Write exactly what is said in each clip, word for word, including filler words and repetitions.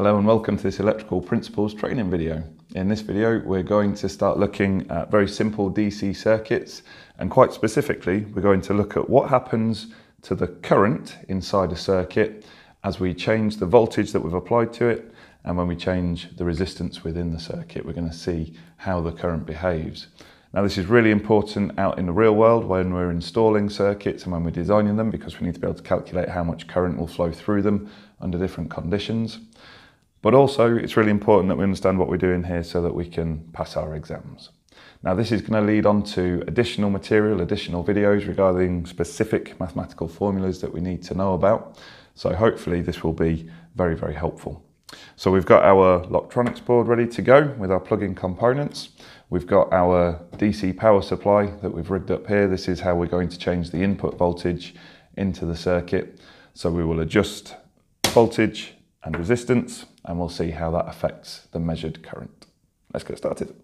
Hello and welcome to this electrical principles training video. In this video we're going to start looking at very simple D C circuits, and quite specifically we're going to look at what happens to the current inside a circuit as we change the voltage that we've applied to it, and when we change the resistance within the circuit we're going to see how the current behaves. Now this is really important out in the real world when we're installing circuits and when we're designing them, because we need to be able to calculate how much current will flow through them under different conditions. But also, it's really important that we understand what we're doing here so that we can pass our exams. Now, this is going to lead on to additional material, additional videos regarding specific mathematical formulas that we need to know about. So hopefully this will be very, very helpful. So we've got our Locktronics board ready to go with our plug-in components. We've got our D C power supply that we've rigged up here. This is how we're going to change the input voltage into the circuit. So we will adjust voltage and resistance, and we'll see how that affects the measured current. Let's get started.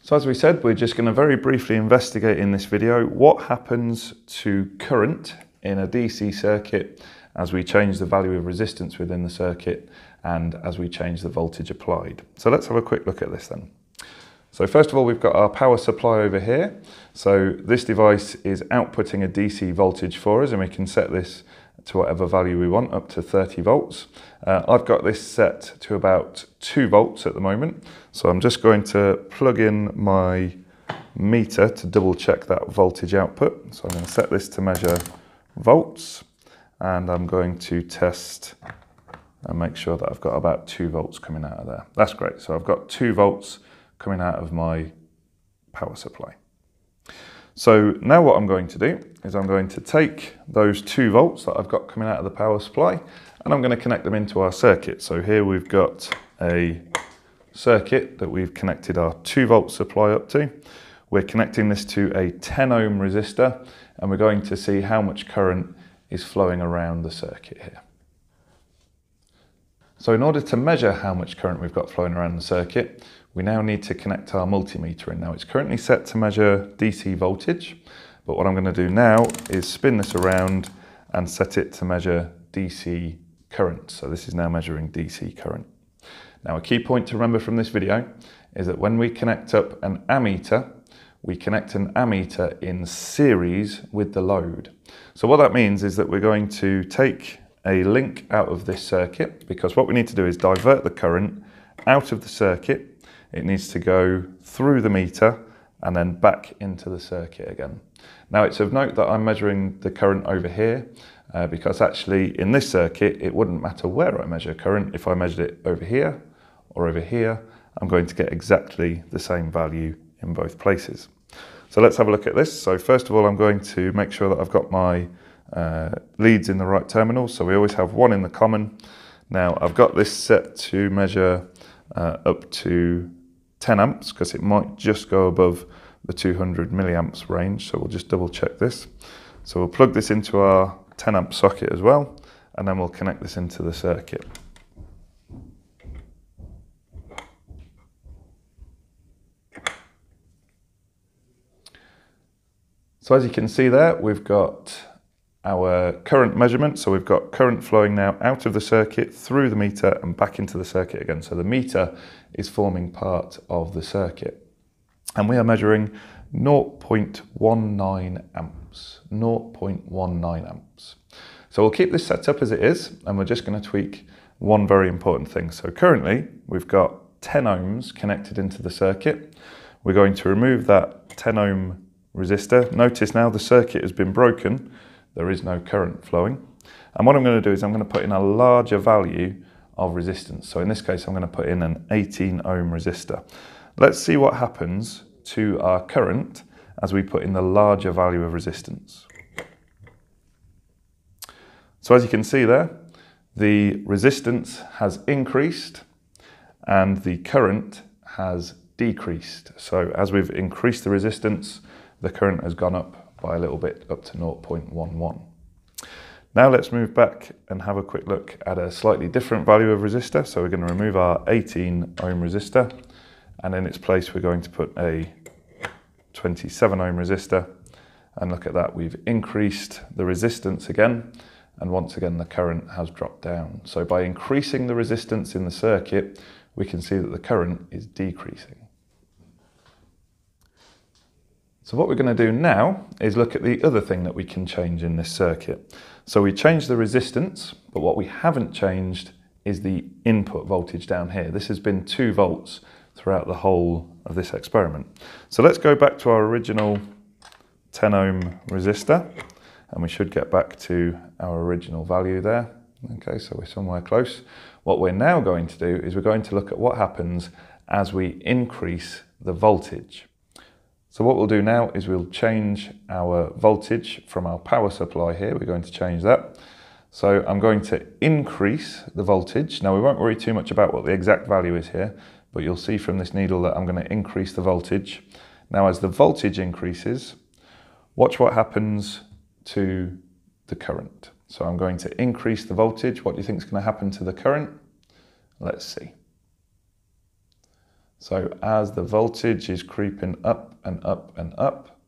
So as we said, we're just going to very briefly investigate in this video what happens to current in a D C circuit as we change the value of resistance within the circuit and as we change the voltage applied. So let's have a quick look at this then. So first of all, we've got our power supply over here. So this device is outputting a D C voltage for us, and we can set this to whatever value we want, up to thirty volts. Uh, I've got this set to about two volts at the moment. So I'm just going to plug in my meter to double check that voltage output. So I'm going to set this to measure volts, and I'm going to test and make sure that I've got about two volts coming out of there. That's great. So I've got two volts coming out of my power supply. So now what I'm going to do is I'm going to take those two volts that I've got coming out of the power supply, and I'm going to connect them into our circuit. So here we've got a circuit that we've connected our two volt supply up to. We're connecting this to a ten ohm resistor, and we're going to see how much current is flowing around the circuit here. So in order to measure how much current we've got flowing around the circuit, we now need to connect our multimeter in. Now it's currently set to measure D C voltage, but what I'm going to do now is spin this around and set it to measure D C current. So this is now measuring D C current. Now a key point to remember from this video is that when we connect up an ammeter, we connect an ammeter in series with the load. So what that means is that we're going to take a link out of this circuit, because what we need to do is divert the current out of the circuit. It needs to go through the meter and then back into the circuit again. Now it's of note that I'm measuring the current over here uh, because actually in this circuit it wouldn't matter where I measure current. If I measured it over here or over here, I'm going to get exactly the same value in both places. So let's have a look at this. So first of all, I'm going to make sure that I've got my uh, leads in the right terminal. So we always have one in the common. Now I've got this set to measure uh, up to ten amps, because it might just go above the two hundred milliamps range, so we'll just double check this. So we'll plug this into our ten amp socket as well, and then we'll connect this into the circuit. So as you can see there, we've got our current measurement. So we've got current flowing now out of the circuit, through the meter and back into the circuit again. So the meter is forming part of the circuit. And we are measuring zero point one nine amps, zero point one nine amps. So we'll keep this set up as it is, and we're just going to tweak one very important thing. So currently we've got ten ohms connected into the circuit. We're going to remove that ten ohm resistor. Notice now the circuit has been broken. There is no current flowing. And what I'm going to do is I'm going to put in a larger value of resistance. So in this case, I'm going to put in an eighteen ohm resistor. Let's see what happens to our current as we put in the larger value of resistance. So as you can see there, the resistance has increased and the current has decreased. So as we've increased the resistance, the current has gone up by a little bit, up to zero point one one. Now let's move back and have a quick look at a slightly different value of resistor. So we're going to remove our eighteen ohm resistor, and in its place we're going to put a twenty-seven ohm resistor, and look at that, we've increased the resistance again and once again the current has dropped down. So by increasing the resistance in the circuit, we can see that the current is decreasing. So what we're going to do now is look at the other thing that we can change in this circuit. So we changed the resistance, but what we haven't changed is the input voltage down here. This has been two volts throughout the whole of this experiment. So let's go back to our original ten ohm resistor, and we should get back to our original value there. Okay, so we're somewhere close. What we're now going to do is we're going to look at what happens as we increase the voltage. So what we'll do now is we'll change our voltage from our power supply here. We're going to change that. So I'm going to increase the voltage. Now we won't worry too much about what the exact value is here, but you'll see from this needle that I'm going to increase the voltage. Now as the voltage increases, watch what happens to the current. So I'm going to increase the voltage. What do you think is going to happen to the current? Let's see. So as the voltage is creeping up and up and up,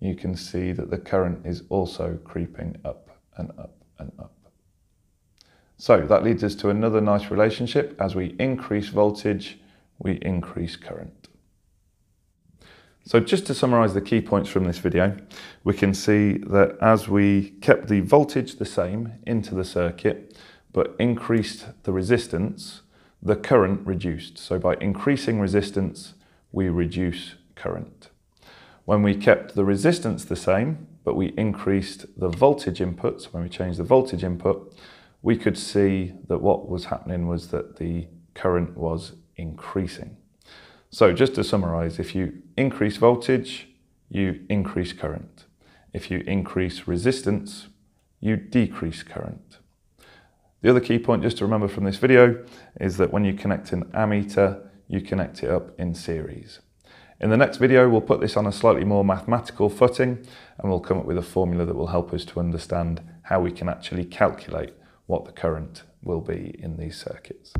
you can see that the current is also creeping up and up and up. So that leads us to another nice relationship. As we increase voltage, we increase current. So just to summarize the key points from this video, we can see that as we kept the voltage the same into the circuit, but increased the resistance, the current reduced. So by increasing resistance, we reduce current. When we kept the resistance the same, but we increased the voltage input, so when we changed the voltage input, we could see that what was happening was that the current was increasing. So just to summarize, if you increase voltage, you increase current. If you increase resistance, you decrease current. The other key point just to remember from this video is that when you connect an ammeter, you connect it up in series. In the next video, we'll put this on a slightly more mathematical footing, and we'll come up with a formula that will help us to understand how we can actually calculate what the current will be in these circuits.